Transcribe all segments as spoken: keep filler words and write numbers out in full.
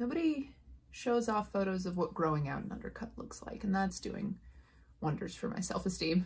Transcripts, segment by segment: nobody shows off photos of what growing out an undercut looks like, and that's doing wonders for my self-esteem.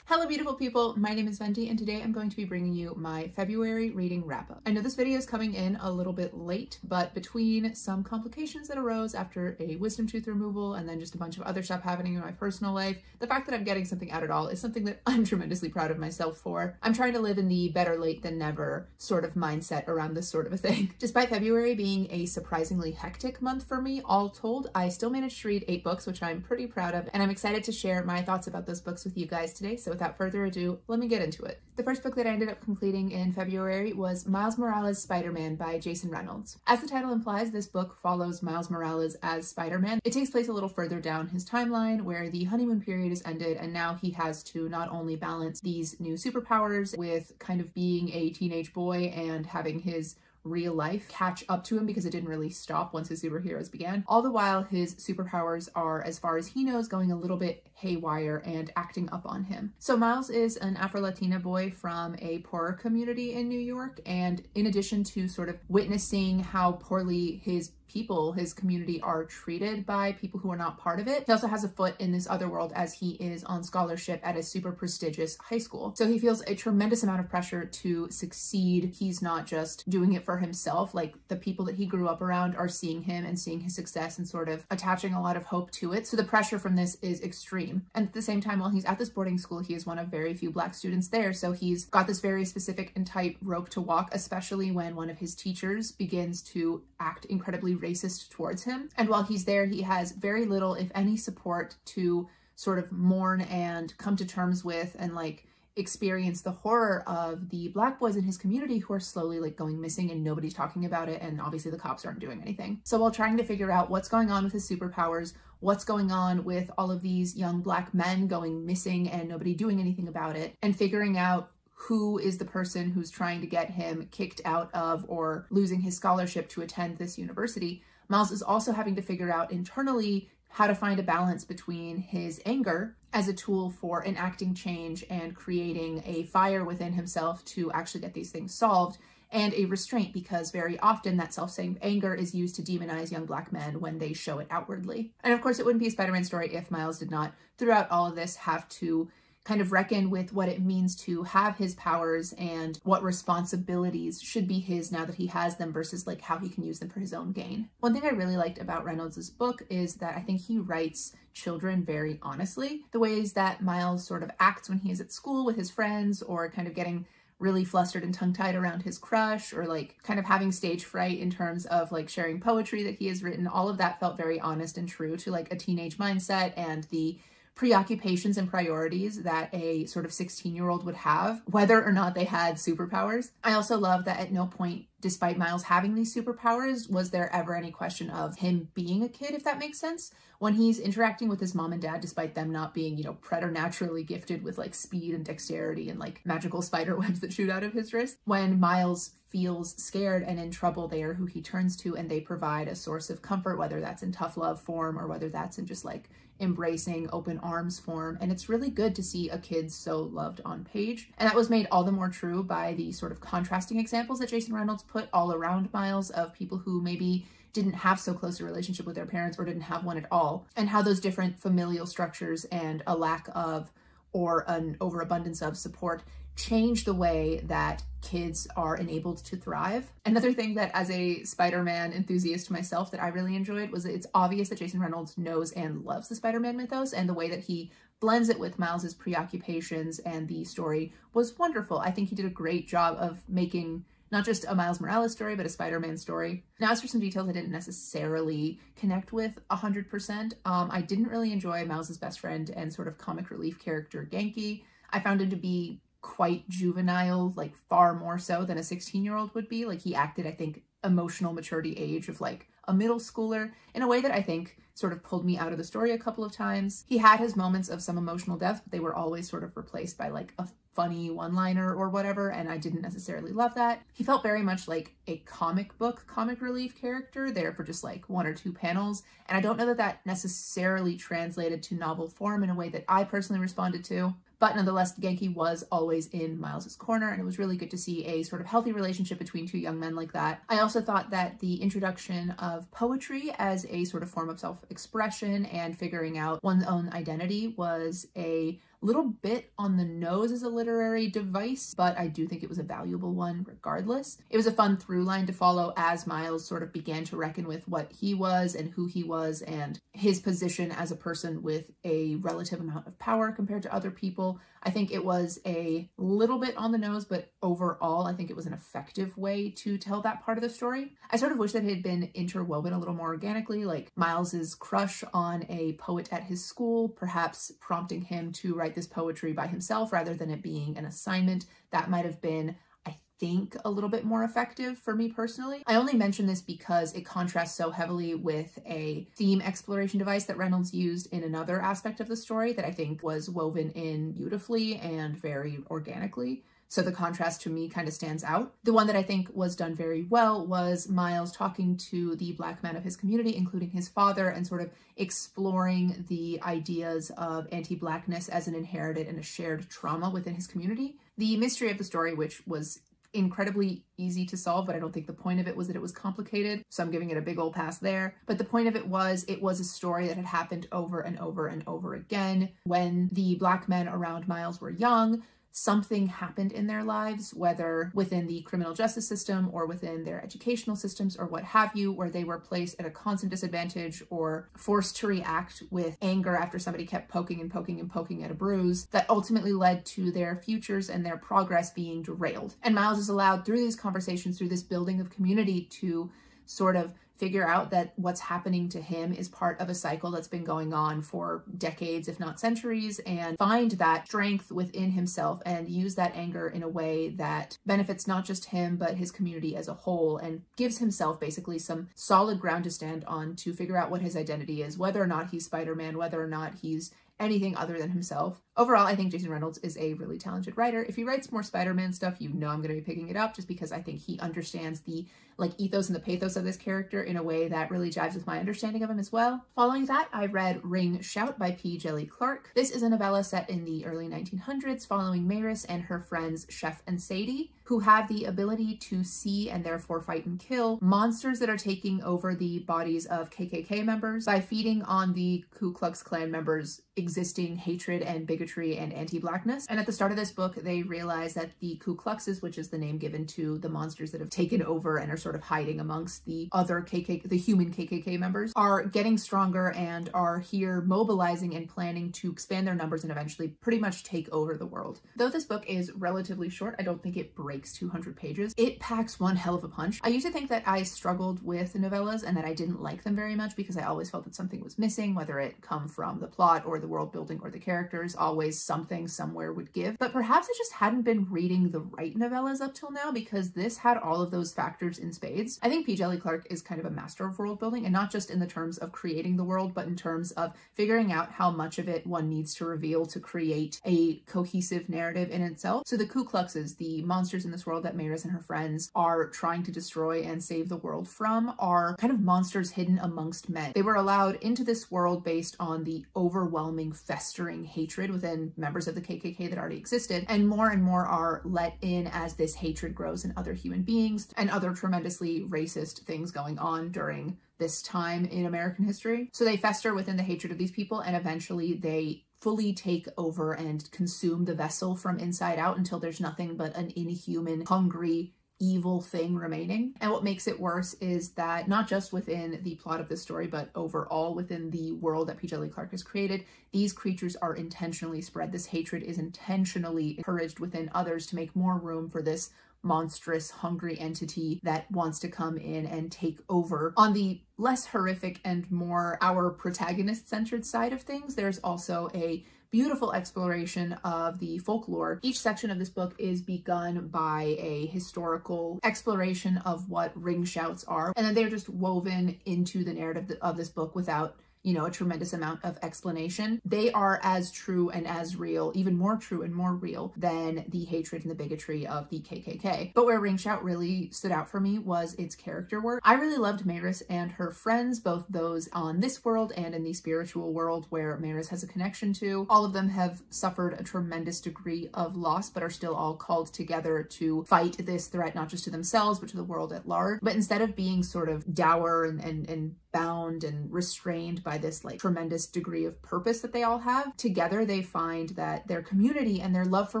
Hello beautiful people, my name is Venti and today I'm going to be bringing you my February reading wrap-up. I know this video is coming in a little bit late, but between some complications that arose after a wisdom tooth removal and then just a bunch of other stuff happening in my personal life, the fact that I'm getting something out at all is something that I'm tremendously proud of myself for. I'm trying to live in the better late than never sort of mindset around this sort of a thing. Despite February being a surprisingly hectic month for me, all told, I still managed to read eight books, which I'm pretty proud of, and I'm excited to share my thoughts about those books with you guys today. So without further ado, let me get into it. The first book that I ended up completing in February was Miles Morales' Spider-Man by Jason Reynolds. As the title implies, this book follows Miles Morales as Spider-Man. It takes place a little further down his timeline where the honeymoon period is ended and now he has to not only balance these new superpowers with kind of being a teenage boy and having his real life catch up to him because it didn't really stop once his superheroes began. All the while his superpowers are, as far as he knows, going a little bit haywire and acting up on him. So Miles is an Afro-Latina boy from a poorer community in New York, and in addition to sort of witnessing how poorly his people, his community, are treated by people who are not part of it, he also has a foot in this other world as he is on scholarship at a super prestigious high school. So he feels a tremendous amount of pressure to succeed. He's not just doing it for himself, like the people that he grew up around are seeing him and seeing his success and sort of attaching a lot of hope to it. So the pressure from this is extreme. And at the same time, while he's at this boarding school, he is one of very few Black students there. So he's got this very specific and tight rope to walk, especially when one of his teachers begins to act incredibly racist towards him. And while he's there, he has very little, if any, support to sort of mourn and come to terms with and like experience the horror of the Black boys in his community who are slowly like going missing and nobody's talking about it, and obviously the cops aren't doing anything. So while trying to figure out what's going on with his superpowers, what's going on with all of these young Black men going missing and nobody doing anything about it, and figuring out who is the person who's trying to get him kicked out of or losing his scholarship to attend this university, Miles is also having to figure out internally how to find a balance between his anger as a tool for enacting change and creating a fire within himself to actually get these things solved, and a restraint, because very often that self-same anger is used to demonize young Black men when they show it outwardly. And of course, it wouldn't be a Spider-Man story if Miles did not, throughout all of this, have to kind of reckon with what it means to have his powers and what responsibilities should be his now that he has them versus like how he can use them for his own gain. One thing I really liked about Reynolds' book is that I think he writes children very honestly. The ways that Miles sort of acts when he is at school with his friends, or kind of getting really flustered and tongue-tied around his crush, or like kind of having stage fright in terms of like sharing poetry that he has written, all of that felt very honest and true to like a teenage mindset and the preoccupations and priorities that a sort of sixteen year old would have, whether or not they had superpowers. I also love that at no point, despite Miles having these superpowers, was there ever any question of him being a kid, if that makes sense. When he's interacting with his mom and dad, despite them not being, you know, preternaturally gifted with like speed and dexterity and like magical spider webs that shoot out of his wrist, when Miles feels scared and in trouble, they are who he turns to and they provide a source of comfort, whether that's in tough love form or whether that's in just like embracing open arms form. And it's really good to see a kid so loved on page. And that was made all the more true by the sort of contrasting examples that Jason Reynolds put all around Miles of people who maybe didn't have so close a relationship with their parents or didn't have one at all, and how those different familial structures and a lack of or an overabundance of support change the way that kids are enabled to thrive. Another thing that, as a Spider-Man enthusiast myself, that I really enjoyed was that it's obvious that Jason Reynolds knows and loves the Spider-Man mythos, and the way that he blends it with Miles's preoccupations and the story was wonderful. I think he did a great job of making not just a Miles Morales story, but a Spider-Man story. Now, as for some details I didn't necessarily connect with one hundred percent, um, I didn't really enjoy Miles's best friend and sort of comic relief character, Genki. I found him to be quite juvenile, like far more so than a sixteen year old would be. Like, he acted, I think, emotional maturity age of like a middle schooler in a way that I think sort of pulled me out of the story a couple of times. He had his moments of some emotional depth, but they were always sort of replaced by like a funny one-liner or whatever, and I didn't necessarily love that. He felt very much like a comic book comic relief character there for just like one or two panels, and I don't know that that necessarily translated to novel form in a way that I personally responded to. But nonetheless, Genki was always in Miles's corner, and it was really good to see a sort of healthy relationship between two young men like that. I also thought that the introduction of poetry as a sort of form of self-expression and figuring out one's own identity was a little bit on the nose as a literary device, but I do think it was a valuable one regardless. It was a fun through line to follow as Miles sort of began to reckon with what he was and who he was and his position as a person with a relative amount of power compared to other people. I think it was a little bit on the nose, but overall, I think it was an effective way to tell that part of the story. I sort of wish that it had been interwoven a little more organically, like Miles's crush on a poet at his school, perhaps prompting him to write this poetry by himself rather than it being an assignment. That might have been, I think, a little bit more effective for me personally. I only mention this because it contrasts so heavily with a theme exploration device that Reynolds used in another aspect of the story that I think was woven in beautifully and very organically. So the contrast to me kind of stands out. The one that I think was done very well was Miles talking to the Black men of his community, including his father, and sort of exploring the ideas of anti-Blackness as an inherited and a shared trauma within his community. The mystery of the story, which was incredibly easy to solve, but I don't think the point of it was that it was complicated, so I'm giving it a big old pass there. But the point of it was, it was a story that had happened over and over and over again. When the Black men around Miles were young, something happened in their lives, whether within the criminal justice system or within their educational systems or what have you, where they were placed at a constant disadvantage or forced to react with anger after somebody kept poking and poking and poking at a bruise that ultimately led to their futures and their progress being derailed. And Miles is allowed through these conversations, through this building of community, to sort of figure out that what's happening to him is part of a cycle that's been going on for decades, if not centuries, and find that strength within himself and use that anger in a way that benefits not just him, but his community as a whole, and gives himself basically some solid ground to stand on to figure out what his identity is, whether or not he's Spider-Man, whether or not he's anything other than himself. Overall, I think Jason Reynolds is a really talented writer. If he writes more Spider-Man stuff, you know I'm gonna be picking it up, just because I think he understands the like ethos and the pathos of this character in a way that really jives with my understanding of him as well. Following that, I read Ring Shout by P. Djèlí Clark. This is a novella set in the early nineteen hundreds following Maris and her friends Chef and Sadie, who have the ability to see and therefore fight and kill monsters that are taking over the bodies of K K K members by feeding on the Ku Klux Klan members' existing hatred and bigotry and anti-Blackness. And at the start of this book, they realize that the Ku Kluxes, which is the name given to the monsters that have taken over and are sort of hiding amongst the other K K K, the human K K K members, are getting stronger and are here mobilizing and planning to expand their numbers and eventually pretty much take over the world. Though this book is relatively short, I don't think it breaks two hundred pages. It packs one hell of a punch. I used to think that I struggled with novellas and that I didn't like them very much because I always felt that something was missing, whether it come from the plot or the world building or the characters. Always something somewhere would give, but perhaps I just hadn't been reading the right novellas up till now, because this had all of those factors in spades. I think P. Djèlí Clark is kind of a master of world building, and not just in the terms of creating the world, but in terms of figuring out how much of it one needs to reveal to create a cohesive narrative in itself. So the Ku Kluxes, the monsters in this world that Maris and her friends are trying to destroy and save the world from, are kind of monsters hidden amongst men. They were allowed into this world based on the overwhelming, festering hatred within members of the K K K that already existed, and more and more are let in as this hatred grows in other human beings and other tremendously racist things going on during this time in American history. So they fester within the hatred of these people, and eventually they fully take over and consume the vessel from inside out until there's nothing but an inhuman, hungry, evil thing remaining. And what makes it worse is that not just within the plot of this story, but overall within the world that P. Djèlí Clark has created, these creatures are intentionally spread. This hatred is intentionally encouraged within others to make more room for this monstrous, hungry entity that wants to come in and take over. On the less horrific and more our protagonist-centered side of things, there's also a beautiful exploration of the folklore. Each section of this book is begun by a historical exploration of what ring shouts are, and then they're just woven into the narrative of this book without you know, a tremendous amount of explanation. They are as true and as real, even more true and more real than the hatred and the bigotry of the K K K. But where Ring Shout really stood out for me was its character work. I really loved Maris and her friends, both those on this world and in the spiritual world where Maris has a connection to. All of them have suffered a tremendous degree of loss, but are still all called together to fight this threat, not just to themselves, but to the world at large. But instead of being sort of dour and, and, and bound and restrained by this like tremendous degree of purpose that they all have, together they find that their community and their love for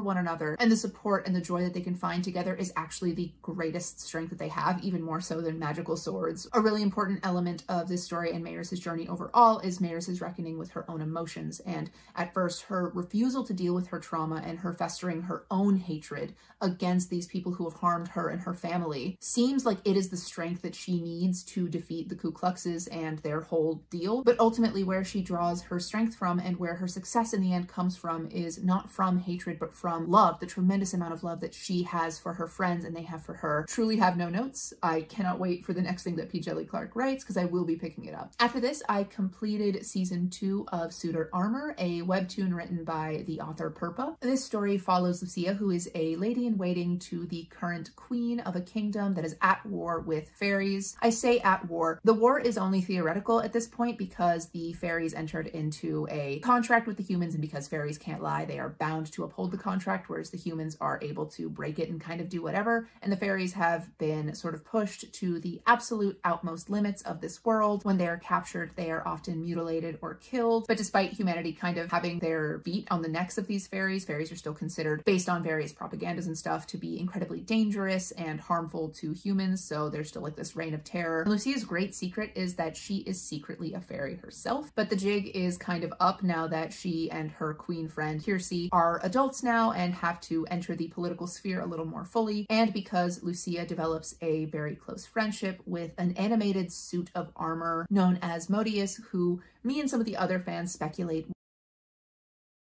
one another and the support and the joy that they can find together is actually the greatest strength that they have, even more so than magical swords. A really important element of this story and Maris's journey overall is Maris's reckoning with her own emotions, and at first her refusal to deal with her trauma and her festering her own hatred against these people who have harmed her and her family seems like it is the strength that she needs to defeat the Ku Kluxes and their whole deal. But ultimately where she draws her strength from and where her success in the end comes from is not from hatred, but from love, the tremendous amount of love that she has for her friends and they have for her. Truly have no notes. I cannot wait for the next thing that P. Djèlí Clark writes because I will be picking it up. After this, I completed season two of Suitor Armor, a webtoon written by the author Purpa. This story follows Lucia, who is a lady-in-waiting to the current queen of a kingdom that is at war with fairies. I say at war. The war is only Only theoretical at this point because the fairies entered into a contract with the humans, and because fairies can't lie, they are bound to uphold the contract, whereas the humans are able to break it and kind of do whatever. And the fairies have been sort of pushed to the absolute outmost limits of this world. When they are captured, they are often mutilated or killed. But despite humanity kind of having their beat on the necks of these fairies, fairies are still considered, based on various propagandas and stuff, to be incredibly dangerous and harmful to humans. So there's still like this reign of terror. And Lucia's great secret is that that she is secretly a fairy herself, but the jig is kind of up now that she and her queen friend Circe are adults now and have to enter the political sphere a little more fully. And because Lucia develops a very close friendship with an animated suit of armor known as Modius, who me and some of the other fans speculate.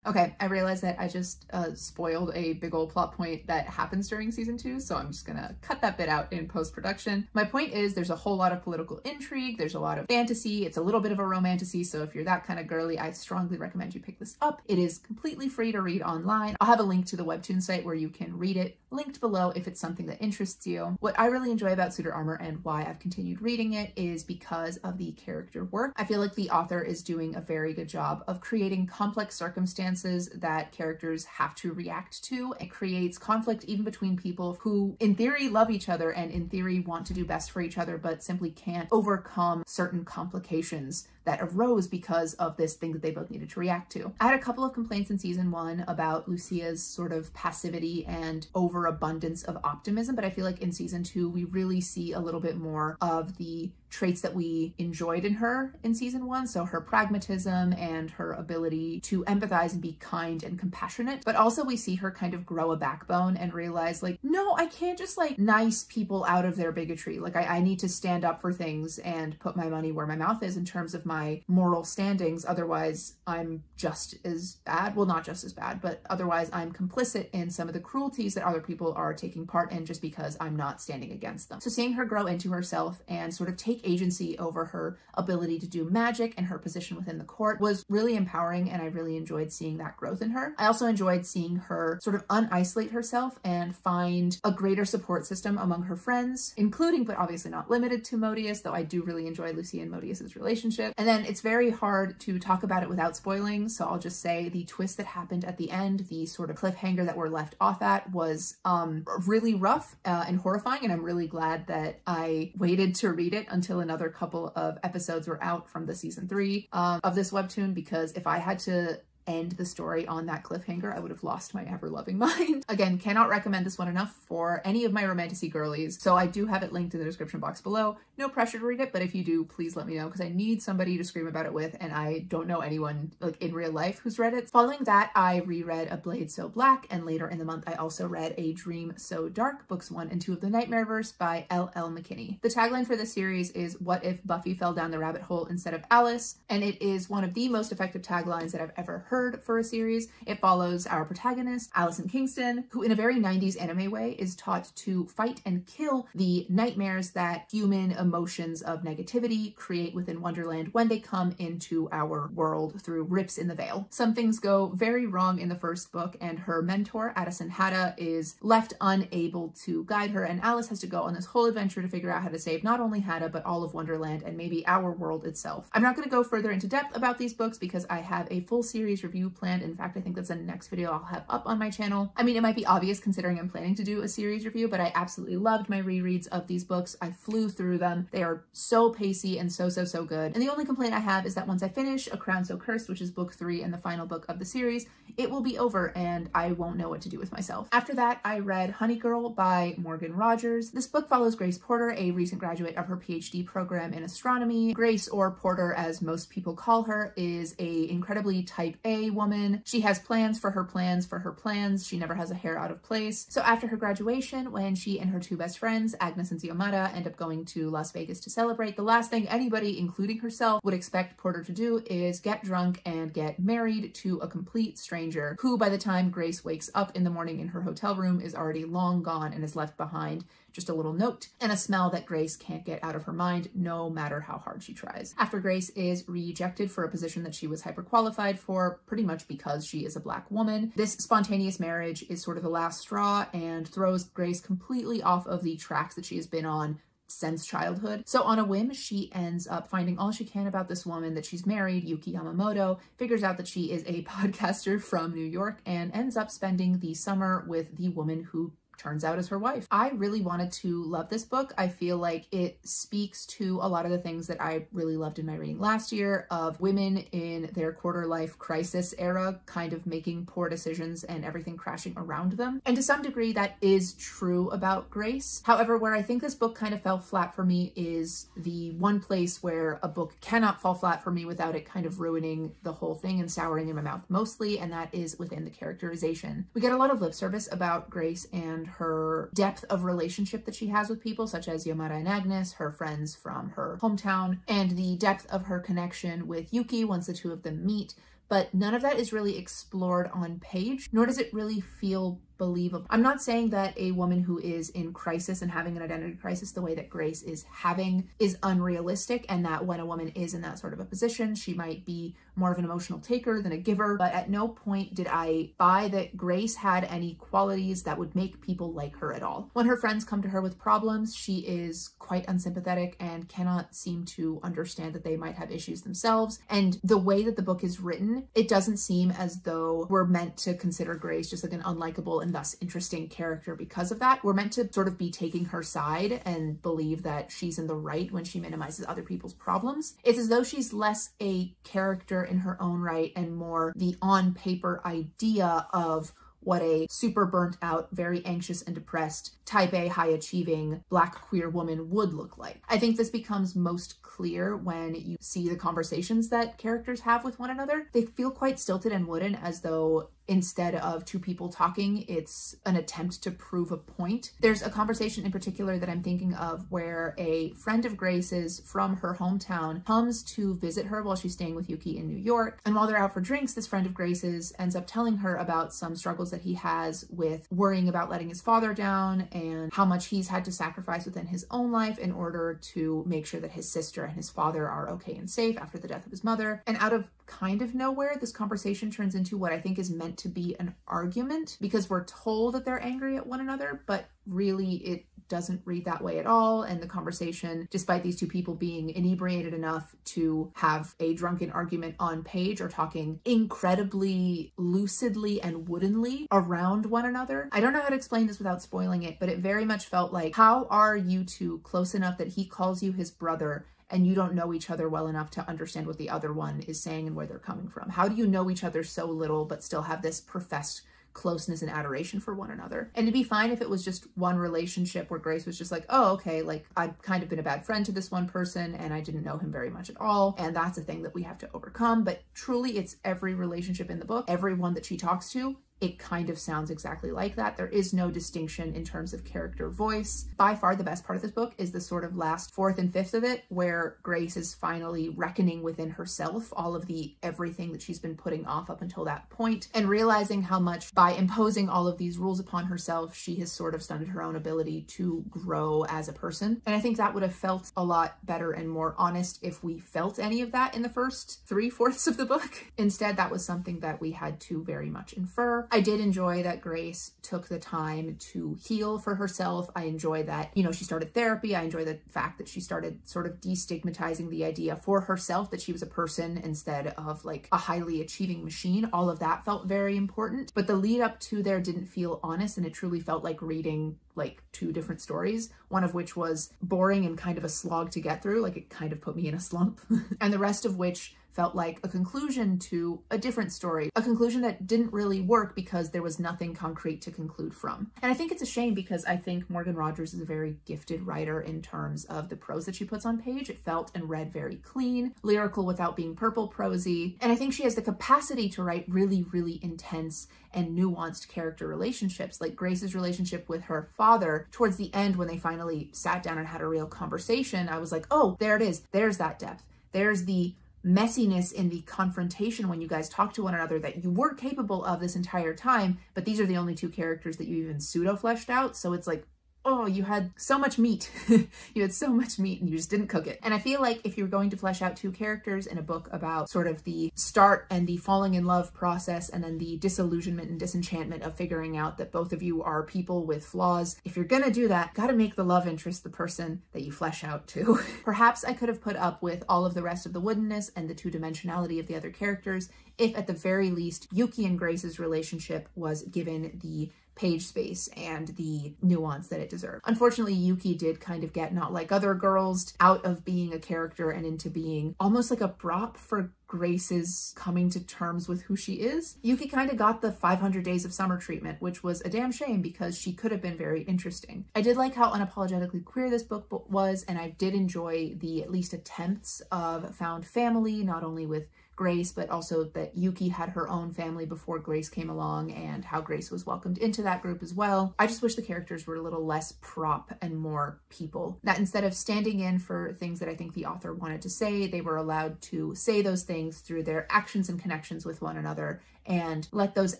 Okay, I realized that I just uh, spoiled a big old plot point that happens during season two, so I'm just gonna cut that bit out in post-production. My point is there's a whole lot of political intrigue, there's a lot of fantasy, it's a little bit of a romantasy, so if you're that kind of girly, I strongly recommend you pick this up. It is completely free to read online. I'll have a link to the webtoon site where you can read it, linked below if it's something that interests you. What I really enjoy about Suitor Armor and why I've continued reading it is because of the character work. I feel like the author is doing a very good job of creating complex circumstances that characters have to react to. It creates conflict even between people who in theory love each other and in theory want to do best for each other, but simply can't overcome certain complications that arose because of this thing that they both needed to react to. I had a couple of complaints in season one about Lucia's sort of passivity and overabundance of optimism, but I feel like in season two, we really see a little bit more of the traits that we enjoyed in her in season one. So her pragmatism and her ability to empathize and be kind and compassionate, but also we see her kind of grow a backbone and realize like, no, I can't just like nice people out of their bigotry. Like I, I need to stand up for things and put my money where my mouth is in terms of my my moral standings, otherwise I'm just as bad, well not just as bad, but otherwise I'm complicit in some of the cruelties that other people are taking part in just because I'm not standing against them. So seeing her grow into herself and sort of take agency over her ability to do magic and her position within the court was really empowering, and I really enjoyed seeing that growth in her. I also enjoyed seeing her sort of unisolate herself and find a greater support system among her friends, including but obviously not limited to Modius, though I do really enjoy Lucia and Modius's relationship. And then it's very hard to talk about it without spoiling, so I'll just say the twist that happened at the end, the sort of cliffhanger that we're left off at, was um, really rough uh, and horrifying, and I'm really glad that I waited to read it until another couple of episodes were out from the season three um, of this webtoon, because if I had to end the story on that cliffhanger, I would have lost my ever-loving mind. Again, cannot recommend this one enough for any of my romantasy girlies, so I do have it linked in the description box below. No pressure to read it, but if you do, please let me know, because I need somebody to scream about it with, and I don't know anyone like in real life who's read it. Following that, I reread A Blade So Black, and later in the month, I also read A Dream So Dark, books one and two of the Nightmareverse by L L McKinney. The tagline for this series is, "What if Buffy fell down the rabbit hole instead of Alice?" and it is one of the most effective taglines that I've ever heard, offered for a series. It follows our protagonist, Addison Kingston, who in a very nineties anime way is taught to fight and kill the nightmares that human emotions of negativity create within Wonderland when they come into our world through rips in the veil. Some things go very wrong in the first book, and her mentor, Addison Hatta, is left unable to guide her, and Alice has to go on this whole adventure to figure out how to save not only Hatta, but all of Wonderland and maybe our world itself. I'm not going to go further into depth about these books because I have a full series review planned. In fact, I think that's the next video I'll have up on my channel. I mean, it might be obvious considering I'm planning to do a series review, but I absolutely loved my rereads of these books. I flew through them. They are so pacey and so, so, so good. And the only complaint I have is that once I finish A Crown So Cursed, which is book three and the final book of the series, it will be over and I won't know what to do with myself. After that, I read Honey Girl by Morgan Rogers. This book follows Grace Porter, a recent graduate of her PhD program in astronomy. Grace, or Porter as most people call her, is a incredibly type A woman. She has plans for her plans for her plans. She never has a hair out of place. So after her graduation, when she and her two best friends, Agnes and Xiomara, end up going to Las Vegas to celebrate, the last thing anybody, including herself, would expect Porter to do is get drunk and get married to a complete stranger who, by the time Grace wakes up in the morning in her hotel room, is already long gone and is left behind just a little note and a smell that Grace can't get out of her mind no matter how hard she tries. After Grace is rejected for a position that she was hyperqualified for, pretty much because she is a black woman, this spontaneous marriage is sort of the last straw and throws Grace completely off of the tracks that she has been on since childhood. So on a whim, she ends up finding all she can about this woman that she's married, Yuki Yamamoto, figures out that she is a podcaster from New York, and ends up spending the summer with the woman who turns out as her wife. I really wanted to love this book. I feel like it speaks to a lot of the things that I really loved in my reading last year of women in their quarter-life crisis era kind of making poor decisions and everything crashing around them. And to some degree that is true about Grace. However, where I think this book kind of fell flat for me is the one place where a book cannot fall flat for me without it kind of ruining the whole thing and souring in my mouth mostly, and that is within the characterization. We get a lot of lip service about Grace and her depth of relationship that she has with people such as Xiomara and Agnes, her friends from her hometown, and the depth of her connection with Yuki once the two of them meet, but none of that is really explored on page, nor does it really feel believable. I'm not saying that a woman who is in crisis and having an identity crisis the way that Grace is having is unrealistic, and that when a woman is in that sort of a position, she might be more of an emotional taker than a giver, but at no point did I buy that Grace had any qualities that would make people like her at all. When her friends come to her with problems, she is quite unsympathetic and cannot seem to understand that they might have issues themselves, and the way that the book is written, it doesn't seem as though we're meant to consider Grace just like an unlikable and thus interesting character because of that. We're meant to sort of be taking her side and believe that she's in the right when she minimizes other people's problems. It's as though she's less a character in her own right and more the on-paper idea of what a super burnt out, very anxious and depressed, type A, high achieving black queer woman would look like. I think this becomes most clear when you see the conversations that characters have with one another. They feel quite stilted and wooden, as though instead of two people talking, it's an attempt to prove a point. There's a conversation in particular that I'm thinking of where a friend of Grace's from her hometown comes to visit her while she's staying with Yuki in New York. And while they're out for drinks, this friend of Grace's ends up telling her about some struggles that he has with worrying about letting his father down and how much he's had to sacrifice within his own life in order to make sure that his sister and his father are okay and safe after the death of his mother. And out of kind of nowhere, this conversation turns into what I think is meant to be an argument, because we're told that they're angry at one another, but really it doesn't read that way at all. And the conversation, despite these two people being inebriated enough to have a drunken argument on page, are talking incredibly lucidly and woodenly around one another. I don't know how to explain this without spoiling it, but it very much felt like, how are you two close enough that he calls you his brother and you don't know each other well enough to understand what the other one is saying and where they're coming from? How do you know each other so little but still have this professed closeness and adoration for one another? And it'd be fine if it was just one relationship where Grace was just like, oh, okay, like I've kind of been a bad friend to this one person and I didn't know him very much at all, and that's a thing that we have to overcome. But truly, it's every relationship in the book, everyone that she talks to it kind of sounds exactly like that. There is no distinction in terms of character voice. By far the best part of this book is the sort of last fourth and fifth of it, where Grace is finally reckoning within herself all of the everything that she's been putting off up until that point, and realizing how much by imposing all of these rules upon herself, she has sort of stunted her own ability to grow as a person. And I think that would have felt a lot better and more honest if we felt any of that in the first three-fourths of the book. Instead, that was something that we had to very much infer. I did enjoy that Grace took the time to heal for herself. I enjoy that, you know, she started therapy. I enjoy the fact that she started sort of destigmatizing the idea for herself that she was a person instead of like a highly achieving machine. All of that felt very important, but the lead up to there didn't feel honest, and it truly felt like reading like two different stories, one of which was boring and kind of a slog to get through, like it kind of put me in a slump, and the rest of which felt like a conclusion to a different story, a conclusion that didn't really work because there was nothing concrete to conclude from. And I think it's a shame because I think Morgan Rogers is a very gifted writer in terms of the prose that she puts on page. It felt and read very clean, lyrical without being purple prosy. And I think she has the capacity to write really, really intense and nuanced character relationships, like Grace's relationship with her father towards the end when they finally sat down and had a real conversation. I was like, oh, there it is. There's that depth. There's the messiness in the confrontation when you guys talk to one another that you were capable of this entire time, but these are the only two characters that you even pseudo fleshed out. So it's like, oh, you had so much meat. You had so much meat and you just didn't cook it. And I feel like if you're going to flesh out two characters in a book about sort of the start and the falling in love process and then the disillusionment and disenchantment of figuring out that both of you are people with flaws, if you're gonna do that, gotta make the love interest the person that you flesh out to. Perhaps I could have put up with all of the rest of the woodenness and the two-dimensionality of the other characters if at the very least Yuki and Grace's relationship was given the page space and the nuance that it deserved. Unfortunately, Yuki did kind of get not like other girls out of being a character and into being almost like a prop for Grace's coming to terms with who she is. Yuki kind of got the five hundred days of summer treatment, which was a damn shame because she could have been very interesting. I did like how unapologetically queer this book was, and I did enjoy the at least attempts of found family, not only with Grace, but also that Yuki had her own family before Grace came along and how Grace was welcomed into that group as well. I just wish the characters were a little less prop and more people. That instead of standing in for things that I think the author wanted to say, they were allowed to say those things through their actions and connections with one another, and let those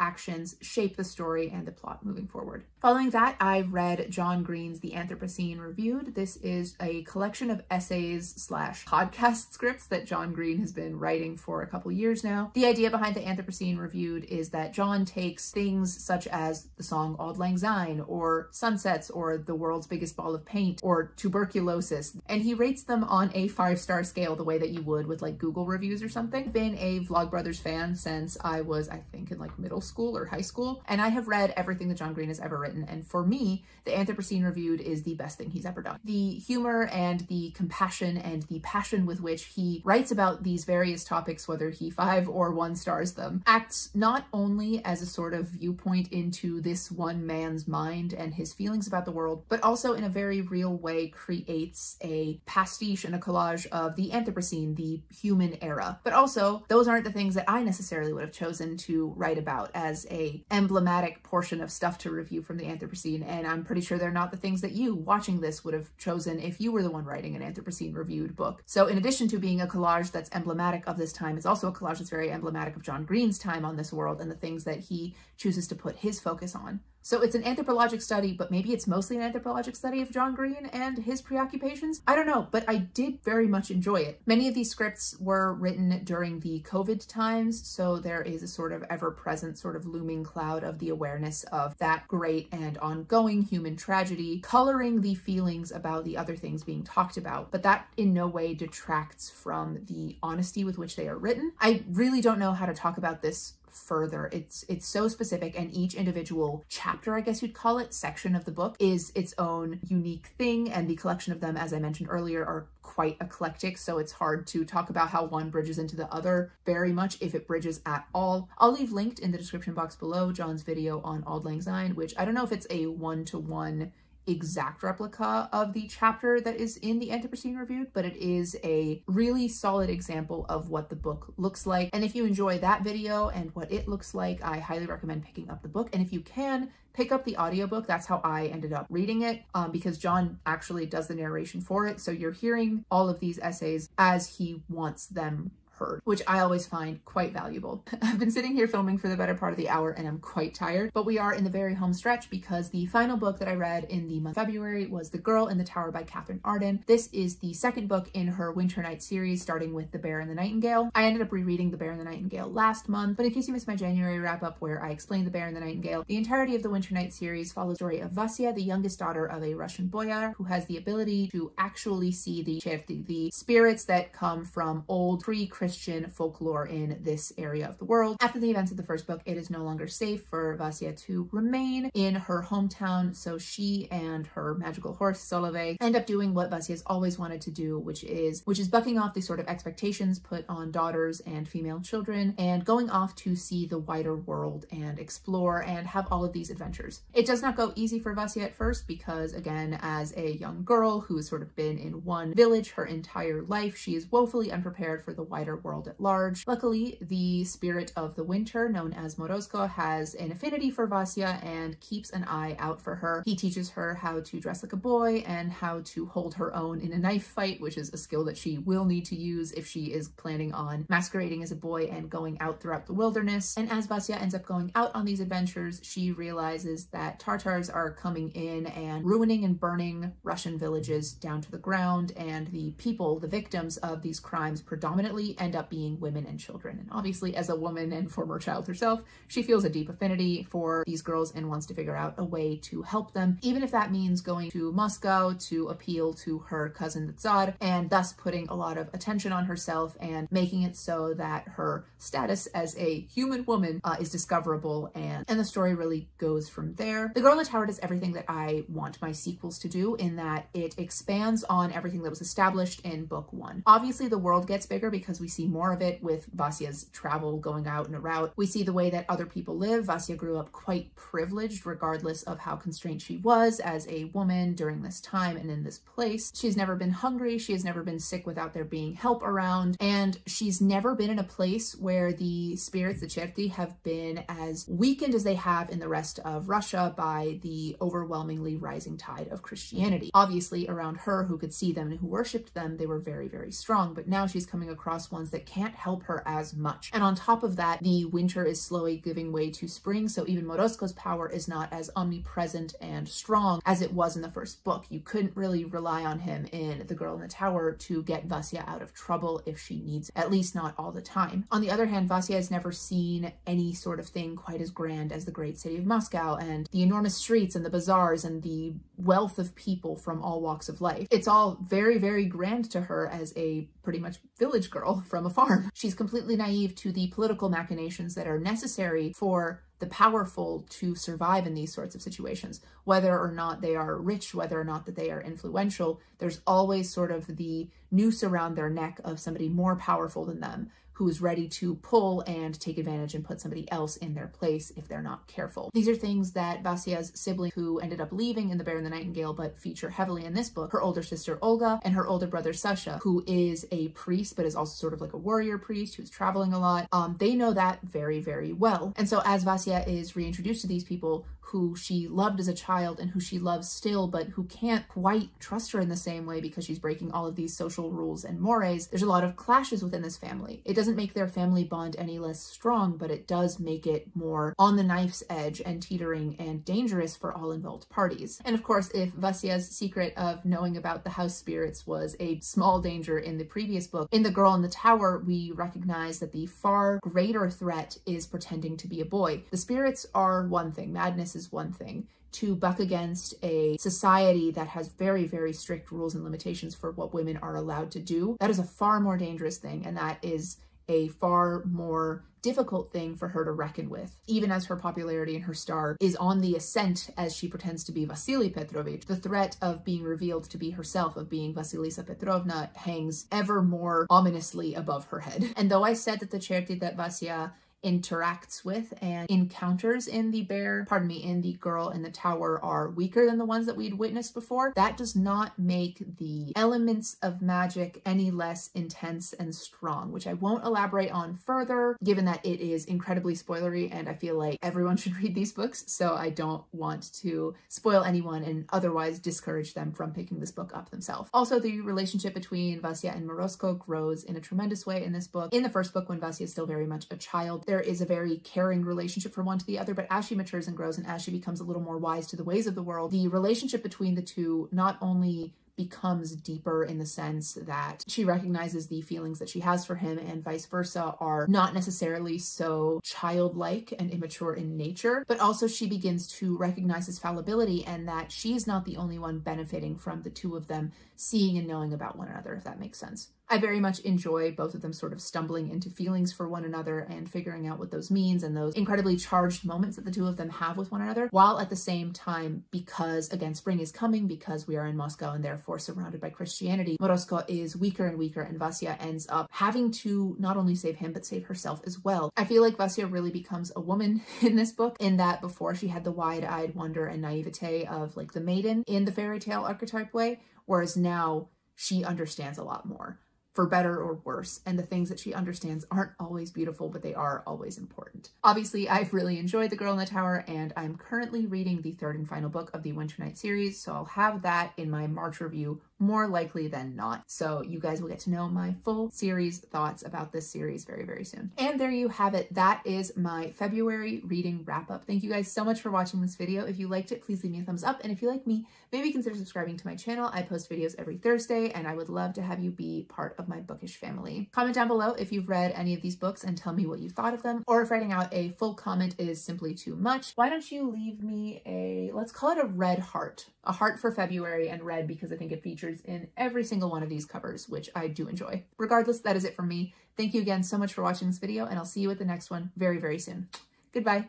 actions shape the story and the plot moving forward. Following that, I read John Green's The Anthropocene Reviewed. This is a collection of essays slash podcast scripts that John Green has been writing for a couple years now. The idea behind The Anthropocene Reviewed is that John takes things such as the song Auld Lang Syne or sunsets or the world's biggest ball of paint or tuberculosis, and he rates them on a five-star scale the way that you would with like Google reviews or something. I've been a Vlogbrothers fan since I was, I think, in like middle school or high school, and I have read everything that John Green has ever written, and for me, The Anthropocene Reviewed is the best thing he's ever done. The humor and the compassion and the passion with which he writes about these various topics, whether he five or one stars them, acts not only as a sort of viewpoint into this one man's mind and his feelings about the world, but also in a very real way creates a pastiche and a collage of the Anthropocene, the human era. But also, those aren't the things that I necessarily would have chosen to to write about as a emblematic portion of stuff to review from the Anthropocene, and I'm pretty sure they're not the things that you watching this would have chosen if you were the one writing an Anthropocene reviewed book. So in addition to being a collage that's emblematic of this time, it's also a collage that's very emblematic of John Green's time on this world and the things that he chooses to put his focus on. So it's an anthropologic study, but maybe it's mostly an anthropologic study of John Green and his preoccupations. I don't know, but I did very much enjoy it. Many of these scripts were written during the COVID times, so there is a sort of ever-present sort of looming cloud of the awareness of that great and ongoing human tragedy, coloring the feelings about the other things being talked about, but that in no way detracts from the honesty with which they are written. I really don't know how to talk about this further. It's it's so specific, and each individual chapter, I guess you'd call it, section of the book is its own unique thing, and the collection of them, as I mentioned earlier, are quite eclectic, so it's hard to talk about how one bridges into the other very much, if it bridges at all. I'll leave linked in the description box below John's video on Auld Lang Syne, which I don't know if it's a one-to-one exact replica of the chapter that is in The Anthropocene Reviewed, but it is a really solid example of what the book looks like. And if you enjoy that video and what it looks like, I highly recommend picking up the book. And if you can, pick up the audiobook. That's how I ended up reading it, um, because John actually does the narration for it. So you're hearing all of these essays as he wants them heard, which I always find quite valuable. I've been sitting here filming for the better part of the hour and I'm quite tired, but we are in the very home stretch because the final book that I read in the month of February was The Girl in the Tower by Katherine Arden. This is the second book in her Winter Night series, starting with The Bear and the Nightingale. I ended up rereading The Bear and the Nightingale last month, but in case you missed my January wrap up where I explained The Bear and the Nightingale, the entirety of the Winter Night series follows the story of Vasya, the youngest daughter of a Russian boyar who has the ability to actually see the cherti, the spirits that come from old pre-Christian Christian folklore in this area of the world. After the events of the first book, it is no longer safe for Vasya to remain in her hometown, so she and her magical horse Solovey end up doing what Vasya's always wanted to do, which is which is bucking off the sort of expectations put on daughters and female children and going off to see the wider world and explore and have all of these adventures. It does not go easy for Vasya at first because, again, as a young girl who has sort of been in one village her entire life, she is woefully unprepared for the wider world at large. Luckily, the spirit of the winter, known as Morozko, has an affinity for Vasya and keeps an eye out for her. He teaches her how to dress like a boy and how to hold her own in a knife fight, which is a skill that she will need to use if she is planning on masquerading as a boy and going out throughout the wilderness. And as Vasya ends up going out on these adventures, she realizes that Tartars are coming in and ruining and burning Russian villages down to the ground, and the people, the victims of these crimes, predominantly end up being women and children. And obviously, as a woman and former child herself, she feels a deep affinity for these girls and wants to figure out a way to help them, even if that means going to Moscow to appeal to her cousin the Tsar, and thus putting a lot of attention on herself and making it so that her status as a human woman uh, is discoverable, and, and the story really goes from there. The Girl in the Tower does everything that I want my sequels to do, in that it expands on everything that was established in book one. Obviously, the world gets bigger because we see more of it with Vasya's travel, going out and a route. We see the way that other people live. Vasya grew up quite privileged, regardless of how constrained she was as a woman during this time and in this place. She's never been hungry. She has never been sick without there being help around. And she's never been in a place where the spirits, the cherti, have been as weakened as they have in the rest of Russia by the overwhelmingly rising tide of Christianity. Obviously, around her, who could see them and who worshipped them, they were very, very strong. But now she's coming across ones that can't help her as much. And on top of that, the winter is slowly giving way to spring, so even Morozko's power is not as omnipresent and strong as it was in the first book. You couldn't really rely on him in The Girl in the Tower to get Vasya out of trouble if she needs it, at least not all the time. On the other hand, Vasya has never seen any sort of thing quite as grand as the great city of Moscow and the enormous streets and the bazaars and the wealth of people from all walks of life. It's all very, very grand to her as a pretty much village girl from a farm. She's completely naive to the political machinations that are necessary for the powerful to survive in these sorts of situations. Whether or not they are rich, whether or not that they are influential, there's always sort of the noose around their neck of somebody more powerful than them who is ready to pull and take advantage and put somebody else in their place if they're not careful. These are things that Vasya's sibling, who ended up leaving in The Bear and the Nightingale but feature heavily in this book, her older sister Olga and her older brother Sasha, who is a priest but is also sort of like a warrior priest who's traveling a lot, um, they know that very, very well. And so as Vasya is reintroduced to these people who she loved as a child and who she loves still but who can't quite trust her in the same way because she's breaking all of these social rules and mores, there's a lot of clashes within this family. It doesn't doesn't make their family bond any less strong, but it does make it more on the knife's edge and teetering and dangerous for all involved parties. And of course, if Vasya's secret of knowing about the house spirits was a small danger in the previous book, in The Girl in the Tower, we recognize that the far greater threat is pretending to be a boy. The spirits are one thing, madness is one thing. To buck against a society that has very, very strict rules and limitations for what women are allowed to do, that is a far more dangerous thing, and that is a far more difficult thing for her to reckon with, even as her popularity and her star is on the ascent as she pretends to be Vasily Petrovich. The threat of being revealed to be herself, of being Vasilisa Petrovna, hangs ever more ominously above her head. And though I said that the cherti that Vasya interacts with, and encounters in the bear, pardon me, in The Girl in the Tower are weaker than the ones that we'd witnessed before, that does not make the elements of magic any less intense and strong, which I won't elaborate on further, given that it is incredibly spoilery and I feel like everyone should read these books, so I don't want to spoil anyone and otherwise discourage them from picking this book up themselves. Also, the relationship between Vasya and Morozko grows in a tremendous way in this book. In the first book, when Vasya is still very much a child, there is a very caring relationship from one to the other, but as she matures and grows and as she becomes a little more wise to the ways of the world, the relationship between the two not only becomes deeper in the sense that she recognizes the feelings that she has for him and vice versa are not necessarily so childlike and immature in nature, but also she begins to recognize his fallibility and that she's not the only one benefiting from the two of them seeing and knowing about one another, if that makes sense. I very much enjoy both of them sort of stumbling into feelings for one another and figuring out what those means and those incredibly charged moments that the two of them have with one another, while at the same time, because again, spring is coming, because we are in Moscow and therefore surrounded by Christianity, Morozko is weaker and weaker and Vasya ends up having to not only save him, but save herself as well. I feel like Vasya really becomes a woman in this book, in that before she had the wide-eyed wonder and naivete of like the maiden in the fairy tale archetype way, whereas now she understands a lot more, for better or worse, and the things that she understands aren't always beautiful, but they are always important. Obviously, I've really enjoyed The Girl in the Tower, and I'm currently reading the third and final book of the Winter Night series, so I'll have that in my March review more likely than not. So you guys will get to know my full series thoughts about this series very, very soon. And there you have it. That is my February reading wrap up. Thank you guys so much for watching this video. If you liked it, please leave me a thumbs up. And if you like me, maybe consider subscribing to my channel. I post videos every Thursday and I would love to have you be part of my bookish family. Comment down below if you've read any of these books and tell me what you thought of them, or if writing out a full comment is simply too much. Why don't you leave me a, let's call it a red heart, a heart for February and red because I think it features in every single one of these covers, which I do enjoy. Regardless, that is it for me. Thank you again so much for watching this video, and I'll see you at the next one very, very soon. Goodbye.